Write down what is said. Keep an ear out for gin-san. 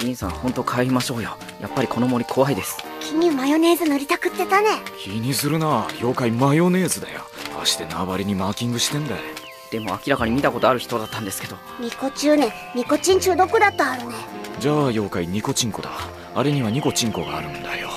銀さん、本当帰りましょうよ。やっぱりこの森怖いです。木にマヨネーズ塗りたくってたね。気にするな、妖怪マヨネーズだよ。足で縄張りにマーキングしてんだ。でも明らかに見たことある人だったんですけど。ニコ中年、ニコチン中毒だったあるね。じゃあ妖怪ニコチンコだ。あれにはニコチンコがあるんだよ。